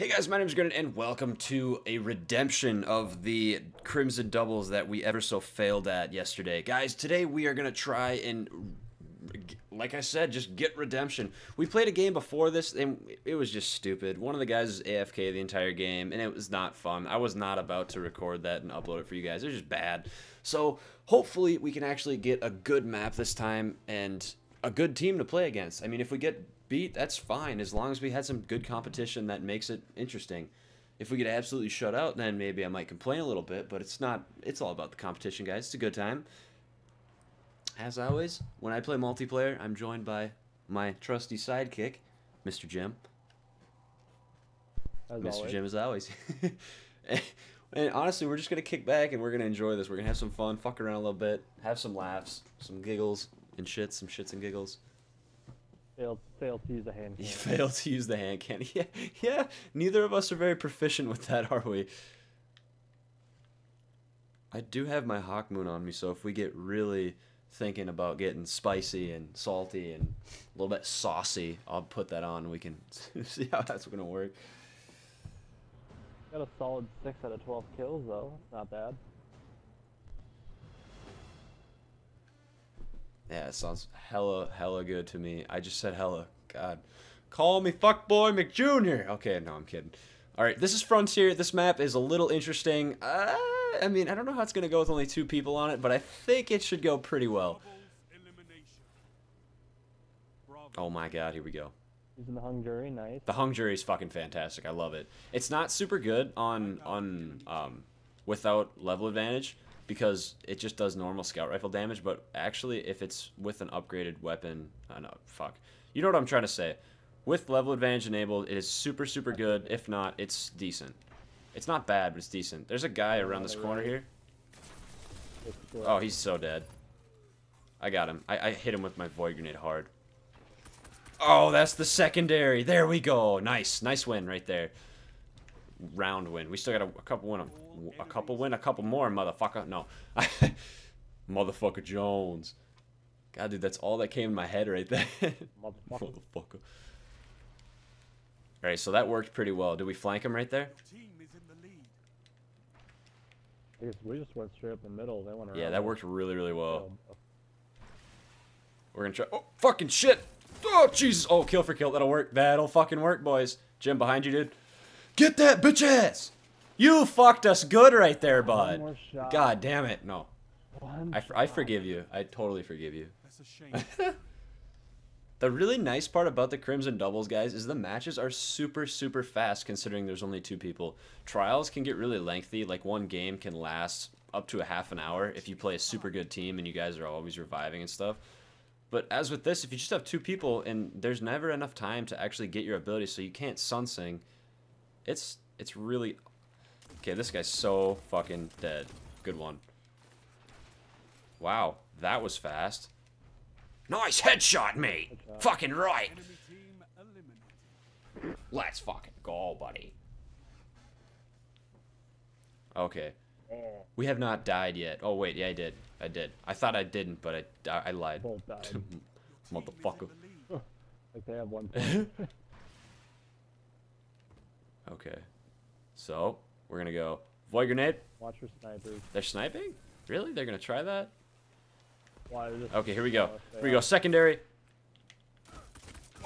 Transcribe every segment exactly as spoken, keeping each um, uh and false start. Hey guys, my name is Grindon, and welcome to a redemption of the Crimson Doubles that we ever so failed at yesterday. Guys, today we are going to try and, like I said, just get redemption. We played a game before this, and it was just stupid. One of the guys was A F K the entire game, and it was not fun. I was not about to record that and upload it for you guys. It was just bad. So, hopefully, we can actually get a good map this time and a good team to play against. I mean, if we get beat, that's fine, as long as we had some good competition that makes it interesting. If we get absolutely shut out, then maybe I might complain a little bit, but it's not, it's all about the competition, guys. It's a good time. As always, when I play multiplayer, I'm joined by my trusty sidekick, Mister Jim. As Mister Always. Jim, as always. and, and honestly, we're just going to kick back and we're going to enjoy this. We're going to have some fun, fuck around a little bit, have some laughs, some giggles and shits, some shits and giggles. Failed, failed to use the hand cannon. You failed to use the hand cannon. Yeah, yeah, neither of us are very proficient with that, are we? I do have my Hawkmoon on me, so if we get really thinking about getting spicy and salty and a little bit saucy, I'll put that on and we can see how that's going to work. Got a solid six out of twelve kills, though. Not bad. Yeah, it sounds hella, hella good to me. I just said hella. God. Call me Fuckboy McJunior! Okay, no, I'm kidding. Alright, this is Frontier. This map is a little interesting. Uh, I mean, I don't know how it's going to go with only two people on it, but I think it should go pretty well. Oh my god, here we go. Using the hung jury, nice. The hung jury is fucking fantastic. I love it. It's not super good on, on um, without level advantage, because it just does normal scout rifle damage, but actually if it's with an upgraded weapon, I know, fuck. You know what I'm trying to say. With level advantage enabled, it is super, super good. If not, it's decent. It's not bad, but it's decent. There's a guy around this corner here. Oh, he's so dead. I got him. I, I hit him with my Void Grenade hard. Oh, that's the secondary. There we go. Nice. Nice win right there. Round win. We still got a, a couple win, a, a couple win, a couple more, motherfucker. No, motherfucker Jones. God, dude, that's all that came in my head right there. Motherfucker. Motherfucker. All right, so that worked pretty well. Did we flank him right there? I guess we just went straight up the middle. They went around. Yeah, that worked really, really well. We're gonna try. Oh, fucking shit! Oh, Jesus! Oh, kill for kill. That'll work. That'll fucking work, boys. Jim, behind you, dude. Get that bitch ass! You fucked us good right there, bud. One more shot. God damn it. No. One I, I forgive you. I totally forgive you. That's a shame. The really nice part about the Crimson Doubles, guys, is the matches are super, super fast considering there's only two people. Trials can get really lengthy. Like, one game can last up to a half an hour if you play a super good team and you guys are always reviving and stuff. But as with this, if you just have two people and there's never enough time to actually get your ability, so you can't sunsing. It's it's really okay. This guy's so fucking dead. Good one. Wow, that was fast. Nice headshot, mate. Headshot. Fucking right. Let's fucking go, buddy. Okay. We have not died yet. Oh wait, yeah, I did. I did. I thought I didn't, but I I lied. Both died. Motherfucker. Like they have one. Okay, so we're gonna go Void Grenade. Watch your snipers. They're sniping? Really? They're gonna try that? Okay, here we go. Here we go. Secondary.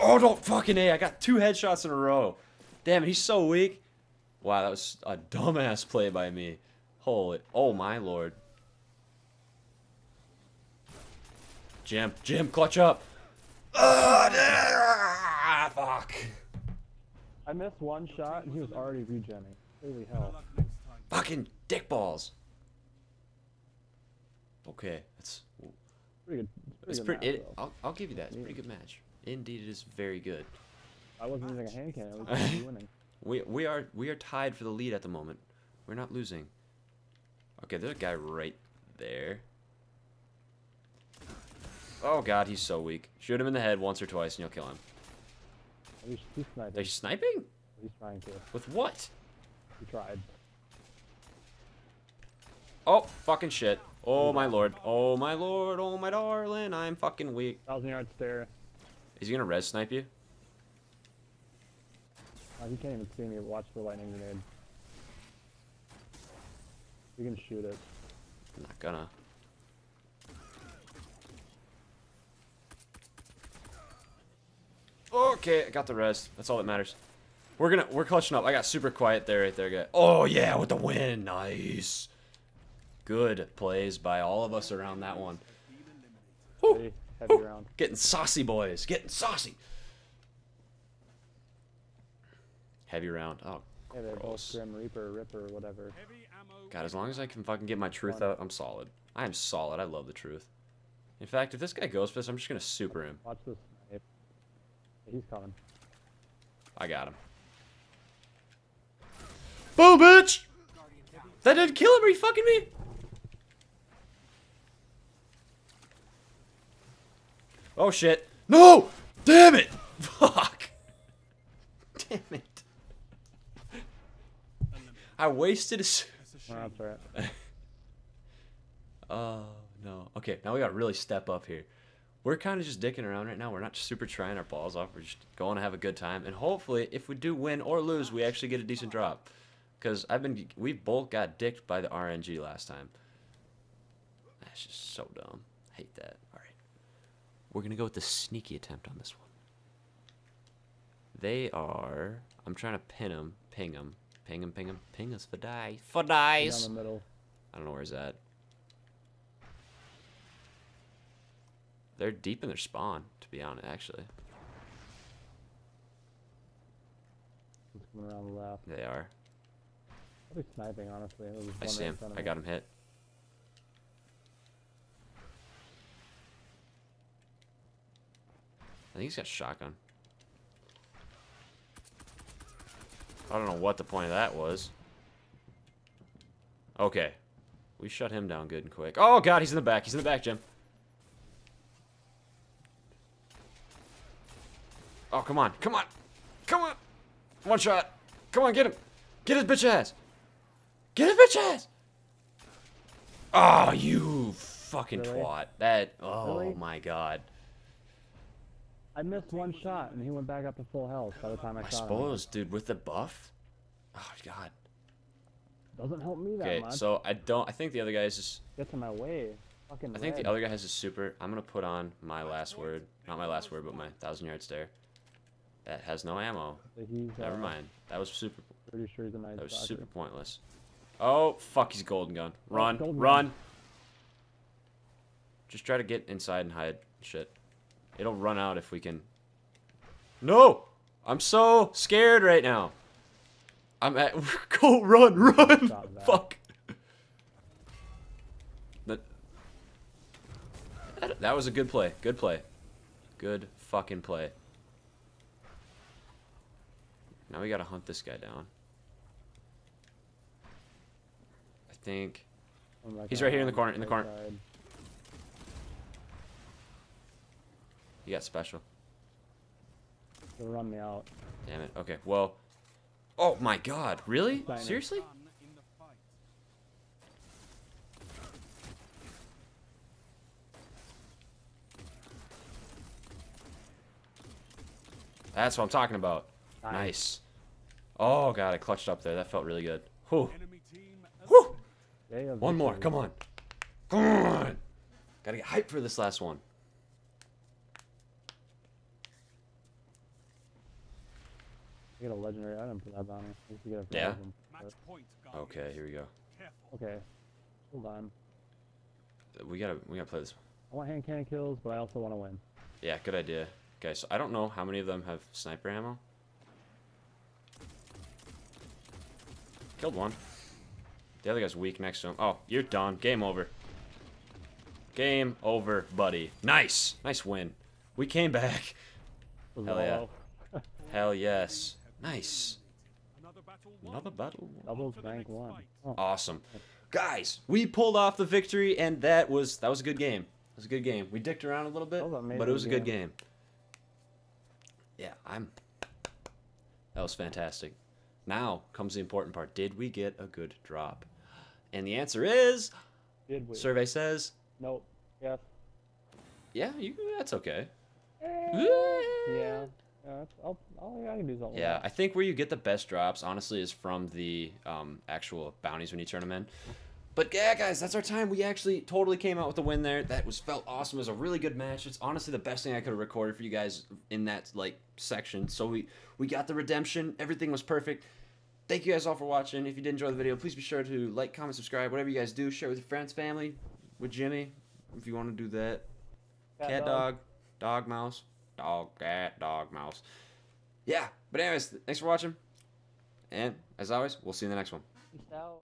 Oh, don't fucking A. I got two headshots in a row. Damn it, he's so weak. Wow, that was a dumbass play by me. Holy. Oh, my lord. Jim, Jim, clutch up. Ah, fuck. I missed one shot and he was already regenning. Holy hell. Fucking dick balls. Okay, that's pretty good. It's pretty, pretty good match, it, I'll, I'll give you that. It's a pretty good match. Indeed, it is very good. I wasn't using a hand cannon. I was just winning. We we are we are tied for the lead at the moment. We're not losing. Okay, there's a guy right there. Oh god, he's so weak. Shoot him in the head once or twice and you'll kill him. He's sniping. They're sniping? He's trying to. With what? He tried. Oh, fucking shit. Oh my lord. Oh my lord. Oh my darling. I'm fucking weak. Thousand yard stare. Is he gonna res snipe you? Oh, he can't even see me. Watch the lightning grenade. You can shoot it. I'm not gonna. Okay, I got the res. That's all that matters. We're gonna we're clutching up. I got super quiet there right there, guy. Oh yeah, with the win. Nice. Good plays by all of us around that one. Woo. Heavy Woo. Round. Getting saucy, boys. Getting saucy. Heavy round. Oh, yeah, they're gross. Both Grim Reaper, Ripper, whatever. God, as long as I can fucking get my truth One. out, I'm solid. I am solid. I love the truth. In fact, if this guy goes for this, I'm just gonna super him. Watch this. He's coming. I got him. Boom, bitch! That didn't kill him. Are you fucking me? Oh shit! No! Damn it! Fuck! Damn it! I wasted a suit. Oh, no. Okay, now we gotta really step up here. We're kind of just dicking around right now. We're not super trying our balls off. We're just going to have a good time. And hopefully, if we do win or lose, we actually get a decent drop. Because I've been, we both got dicked by the R N G last time. That's just so dumb. I hate that. Alright. We're gonna go with the sneaky attempt on this one. They are... I'm trying to pin them. Ping them. Ping him, ping him, ping us for dice. For dice! Down the middle. I don't know where he's at. They're deep in their spawn, to be honest, actually. He's coming around the left. They are. Probably sniping, honestly. I see him. I got him hit. I think he's got a shotgun. I don't know what the point of that was. Okay. We shut him down good and quick. Oh, God, he's in the back. He's in the back, Jim. Oh, come on. Come on. Come on. One shot. Come on, get him. Get his bitch ass. Get his bitch ass. Oh, you fucking really? twat. That, oh, really? my God. I missed one shot, and he went back up to full health by the time I, I shot him. I suppose, dude, with the buff? Oh, God. Doesn't help me that okay, much. Okay, so I don't... I think the other guy is just... Get to my way. Fucking I think red. the other guy has a super... I'm going to put on my last word. Not my last word, but my thousand yard stare. That has no ammo. He's, Never uh, mind. That was super... Pretty sure he's a nice That was doctor. super pointless. Oh, fuck, he's golden gun. Run, golden run. Gun. Just try to get inside and hide shit. It'll run out if we can... No! I'm so scared right now. I'm at... Go, run, run! Fuck. But... That, that was a good play. Good play. Good fucking play. Now we gotta hunt this guy down. I think... He's right here in the corner, in the corner. You got special. They'll run me out. Damn it. Okay, well. Oh my God. Really? Seriously? That's what I'm talking about. Nice. nice. Oh God, I clutched up there. That felt really good. Whew. Whew. One more. Come on. Come on. Gotta get hyped for this last one. Get a legendary item for that bounty. Get yeah. Reason, but... Okay, here we go. Okay, hold on. We gotta, we gotta play this one. I want hand cannon kills, but I also want to win. Yeah, good idea. Okay, so I don't know how many of them have sniper ammo. Killed one. The other guy's weak next to him. Oh, you're done. Game over. Game over, buddy. Nice, nice win. We came back. Hell yeah. Hell yes. Nice. Another battle. Doubles bank one. Oh. Awesome. Guys, we pulled off the victory, and that was that was a good game. It was a good game. We dicked around a little bit, but it was a good game. Yeah, I'm... That was fantastic. Now comes the important part. Did we get a good drop? And the answer is... Did we? Survey says... Nope. Yeah. Yeah, you, that's okay. Yeah. Yeah. Yeah, that's, I'll, all I can do is all Yeah, that. I think where you get the best drops, honestly, is from the um, actual bounties when you turn them in. But yeah, guys, that's our time. We actually totally came out with a win there. That was felt awesome. It was a really good match. It's honestly the best thing I could have recorded for you guys in that like section. So we, we got the redemption. Everything was perfect. Thank you guys all for watching. If you did enjoy the video, please be sure to like, comment, subscribe, whatever you guys do. Share with your friends, family, with Jimmy, if you want to do that. Cat, cat dog. dog, dog, mouse. Dog, cat, dog, mouse. Yeah, but anyways, thanks for watching. And as always, we'll see you in the next one. Peace out.